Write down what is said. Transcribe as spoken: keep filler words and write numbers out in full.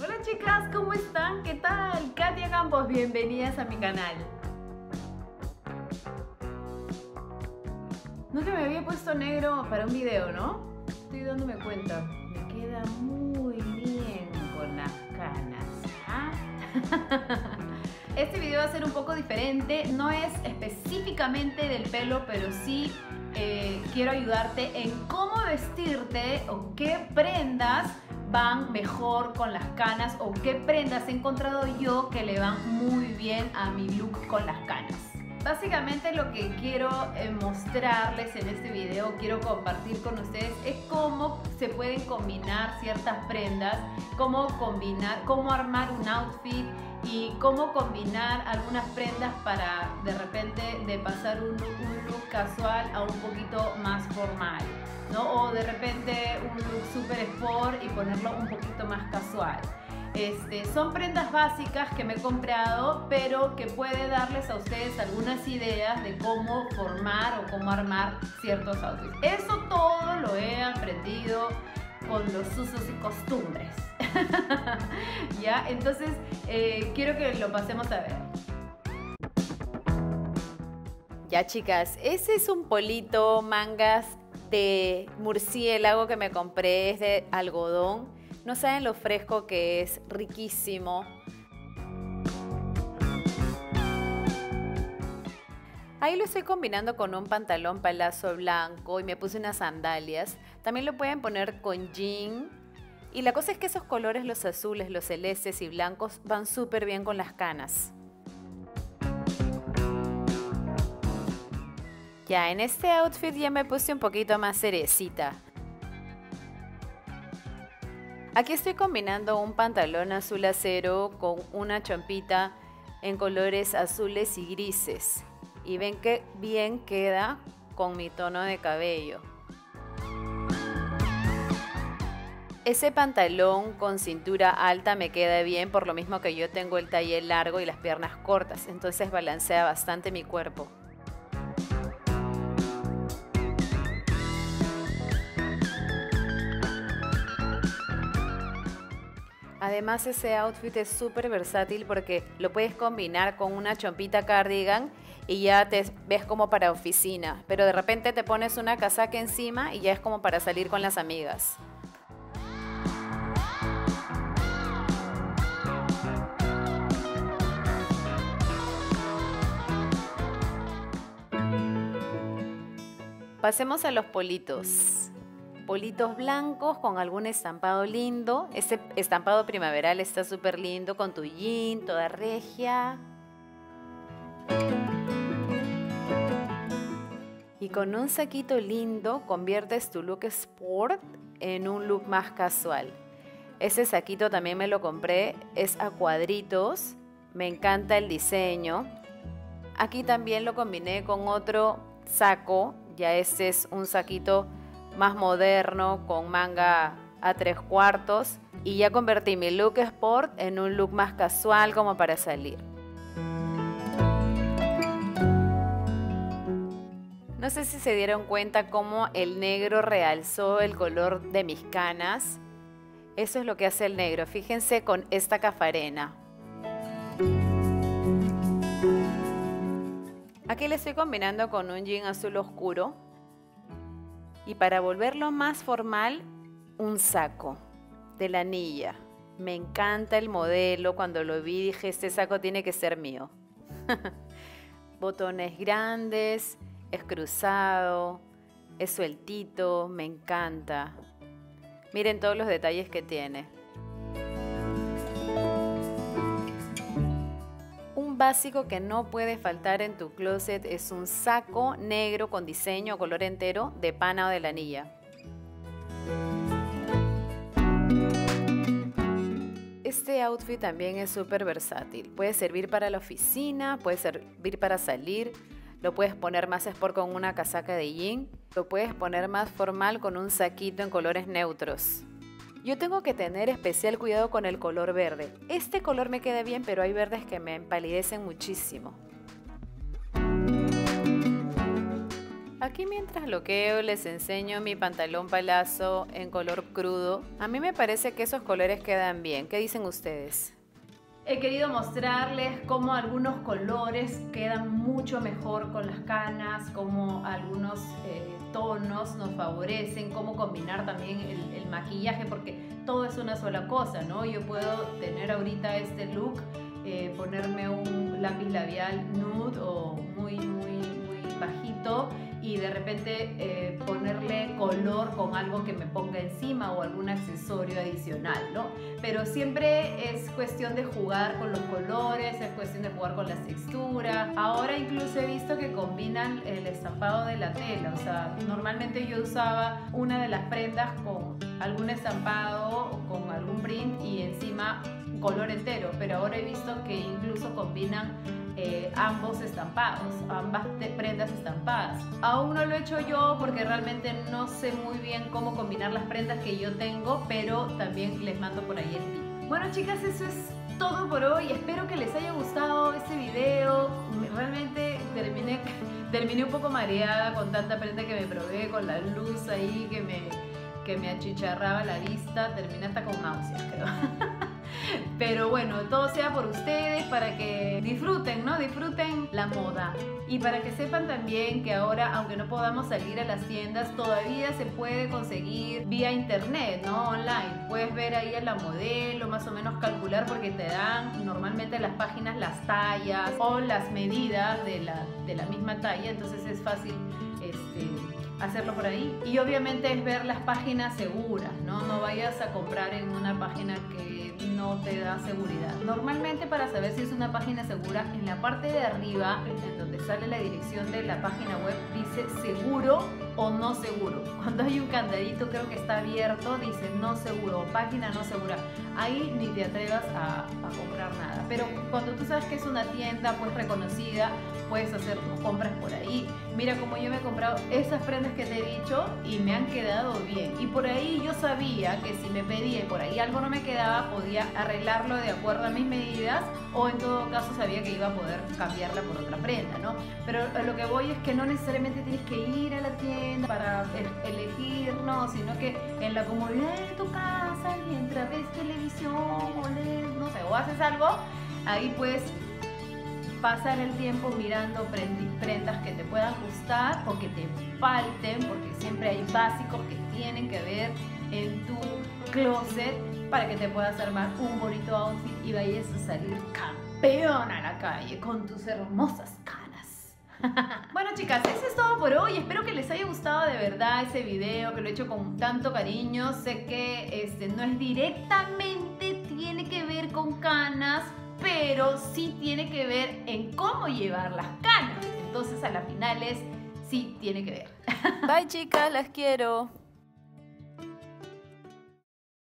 Hola chicas, ¿cómo están? ¿Qué tal? Katya Campos, bienvenidas a mi canal. Nunca me había puesto negro para un video, ¿no? Estoy dándome cuenta. Me queda muy bien con las canas. ¿Ah? Este video va a ser un poco diferente. No es específicamente del pelo, pero sí eh, quiero ayudarte en cómo vestirte o qué prendas van mejor con las canas o qué prendas he encontrado yo que le van muy bien a mi look con las canas. Básicamente lo que quiero mostrarles en este video, quiero compartir con ustedes, es cómo se pueden combinar ciertas prendas, cómo combinar, cómo armar un outfit y cómo combinar algunas prendas para de repente de pasar un, un look casual a un poquito más formal, ¿no? O de repente un look super sport y ponerlo un poquito más casual. Este, son prendas básicas que me he comprado, pero que puede darles a ustedes algunas ideas de cómo formar o cómo armar ciertos outfits. Eso todo lo he aprendido con los usos y costumbres. Ya, entonces eh, quiero que lo pasemos a ver. Ya chicas, ese es un polito mangas de murciélago que me compré, es de algodón. No saben lo fresco que es, riquísimo. Ahí lo estoy combinando con un pantalón palazo blanco y me puse unas sandalias. También lo pueden poner con jean. Y la cosa es que esos colores, los azules, los celestes y blancos, van súper bien con las canas. Ya en este outfit ya me puse un poquito más cerecita. Aquí estoy combinando un pantalón azul acero con una chompita en colores azules y grises. Y ven que bien queda con mi tono de cabello. Ese pantalón con cintura alta me queda bien, por lo mismo que yo tengo el talle largo y las piernas cortas, entonces balancea bastante mi cuerpo. Además ese outfit es súper versátil porque lo puedes combinar con una chompita cardigan y ya te ves como para oficina, pero de repente te pones una casaca encima y ya es como para salir con las amigas. Pasemos a los politos. Politos blancos con algún estampado lindo. Este estampado primaveral está súper lindo con tu jean, toda regia. Y con un saquito lindo conviertes tu look sport en un look más casual. Ese saquito también me lo compré, es a cuadritos, me encanta el diseño. Aquí también lo combiné con otro saco, ya este es un saquito más moderno con manga a tres cuartos y ya convertí mi look sport en un look más casual como para salir. No sé si se dieron cuenta cómo el negro realzó el color de mis canas. Eso es lo que hace el negro, fíjense con esta cafarena. Aquí le estoy combinando con un jean azul oscuro. Y para volverlo más formal, un saco de lanilla. Me encanta el modelo, cuando lo vi dije, este saco tiene que ser mío. Botones grandes, es cruzado, es sueltito, me encanta. Miren todos los detalles que tiene. Básico que no puede faltar en tu closet es un saco negro con diseño o color entero de pana o de lanilla. Este outfit también es súper versátil, puede servir para la oficina, puede servir para salir, lo puedes poner más sport con una casaca de jean, lo puedes poner más formal con un saquito en colores neutros. Yo tengo que tener especial cuidado con el color verde. Este color me queda bien, pero hay verdes que me empalidecen muchísimo. Aquí mientras loqueo les enseño mi pantalón palazo en color crudo. A mí me parece que esos colores quedan bien. ¿Qué dicen ustedes? He querido mostrarles cómo algunos colores quedan mucho mejor con las canas, cómo algunos eh, tonos nos favorecen, cómo combinar también el, el maquillaje, porque todo es una sola cosa, ¿no? Yo puedo tener ahorita este look, eh, ponerme un lápiz labial nude o muy, muy, muy bajito, y de repente eh, ponerle color con algo que me ponga encima o algún accesorio adicional, ¿no? Pero siempre es cuestión de jugar con los colores, es cuestión de jugar con las texturas. Ahora incluso he visto que combinan el estampado de la tela, o sea, normalmente yo usaba una de las prendas con algún estampado o con algún print y encima color entero, pero ahora he visto que incluso combinan Eh, ambos estampados, ambas prendas estampadas. Aún no lo he hecho yo porque realmente no sé muy bien cómo combinar las prendas que yo tengo, pero también les mando por ahí el tip. Bueno, chicas, eso es todo por hoy. Espero que les haya gustado este video. Realmente terminé, terminé un poco mareada con tanta prenda que me probé, con la luz ahí que me, que me achicharraba la vista. Terminé hasta con náuseas, creo. Pero bueno, todo sea por ustedes, para que disfruten, ¿no? Disfruten la moda. Y para que sepan también que ahora, aunque no podamos salir a las tiendas, todavía se puede conseguir vía internet, ¿no? Online. Puedes ver ahí a la modelo, más o menos calcular, porque te dan normalmente las páginas las tallas o las medidas de la, de la misma talla. Entonces es fácil este, hacerlo por ahí. Y obviamente es ver las páginas seguras, ¿no? No vayas a comprar en una página que no te da seguridad. Normalmente, para saber si es una página segura, en la parte de arriba, en donde sale la dirección de la página web, dice seguro o no seguro. Cuando hay un candadito, creo que está abierto, dice no seguro o página no segura. Ahí ni te atrevas a, a comprar nada. Pero cuando tú sabes que es una tienda pues reconocida, puedes hacer tus compras por ahí. Mira como yo me he comprado esas prendas que te he dicho y me han quedado bien. Y por ahí yo sabía que si me pedía por ahí algo no me quedaba, podía arreglarlo de acuerdo a mis medidas, o en todo caso sabía que iba a poder cambiarla por otra prenda, ¿no? Pero lo que voy es que no necesariamente tienes que ir a la tienda para elegir, no, sino que en la comodidad de tu casa, mientras ves televisión o lees, no sé, o haces algo, ahí puedes pasar el tiempo mirando prendas que te puedan gustar o que te falten, porque siempre hay básicos que tienen que ver en tu closet para que te puedas armar un bonito outfit y vayas a salir campeón a la calle con tus hermosas canas. Bueno, chicas, eso es todo por hoy. Espero que les haya gustado de verdad ese video, que lo he hecho con tanto cariño. Sé que este no es directamente tiene que ver con canas, pero sí tiene que ver en cómo llevar las canas. Entonces a las finales sí tiene que ver. Bye, chicas, las quiero.